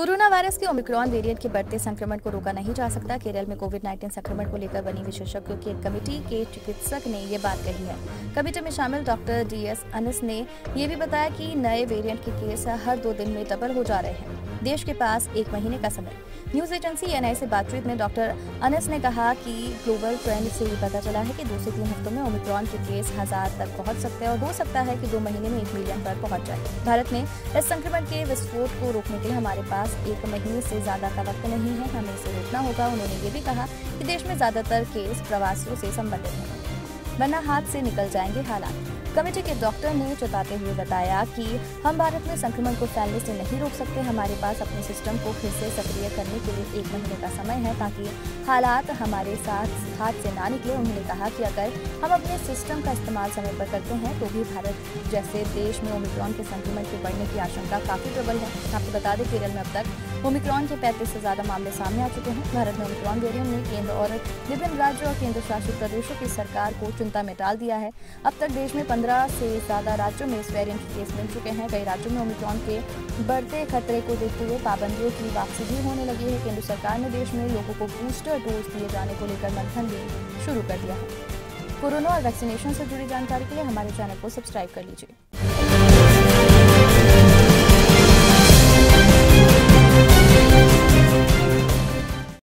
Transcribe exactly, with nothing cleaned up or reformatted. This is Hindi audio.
कोरोना वायरस के ओमिक्रॉन वेरिएंट के बढ़ते संक्रमण को रोका नहीं जा सकता। केरल में कोविड उन्नीस संक्रमण को लेकर बनी विशेषज्ञों की एक कमेटी के चिकित्सक ने ये बात कही है। कमेटी में शामिल डॉक्टर डी एस अनस ने ये भी बताया कि नए वेरिएंट के केस हर दो दिन में डबल हो जा रहे हैं। देश के पास एक महीने का समय। न्यूज एजेंसी एन आई से बातचीत में डॉक्टर अनस ने कहा कि ग्लोबल ट्रेंड से ये पता चला है कि दो से तीन हफ्तों में ओमिक्रॉन के केस हजार तक पहुंच सकते हैं और हो सकता है कि दो महीने में एक मिलियन पर पहुंच जाए। भारत में इस संक्रमण के विस्फोट को रोकने के लिए हमारे पास एक महीने से ज्यादा का वक्त नहीं है, हमें इसे रोकना होगा। उन्होंने ये भी कहा कि देश में ज्यादातर केस प्रवासियों से संबंधित हैं, वरना हाथ से निकल जाएंगे हालात। कमेटी के डॉक्टर ने चेताते हुए बताया कि हम भारत में संक्रमण को फैलने से नहीं रोक सकते। हमारे पास अपने सिस्टम को फिर से सक्रिय करने के लिए एक महीने का समय है ताकि हालात हमारे साथ हाथ से ना निकले। उन्होंने कहा कि अगर हम अपने सिस्टम का इस्तेमाल समय पर करते हैं तो भी भारत जैसे देश में ओमिक्रॉन के संक्रमण के बढ़ने की आशंका काफ़ी प्रबल है। आपको बता दें, केरल में अब तक ओमिक्रॉन के पैंतीस से ज़्यादा मामले सामने आ चुके हैं। भारत में ओमिक्रॉन वेरिएंट ने केंद्र और विभिन्न राज्यों और केंद्र शासित प्रदेशों की सरकार को चिंता में डाल दिया है। अब तक देश में पंद्रह से ज्यादा राज्यों में इस वेरिएंट के केस मिल चुके हैं। कई राज्यों में ओमिक्रॉन के बढ़ते खतरे को देखते हुए पाबंदियों की वापसी भी होने लगी है। केंद्र सरकार ने देश में लोगों को बूस्टर डोज दिए जाने को लेकर मंथन भी शुरू कर दिया है। कोरोना और वैक्सीनेशन से जुड़ी जानकारी के लिए हमारे चैनल को सब्सक्राइब कर लीजिए।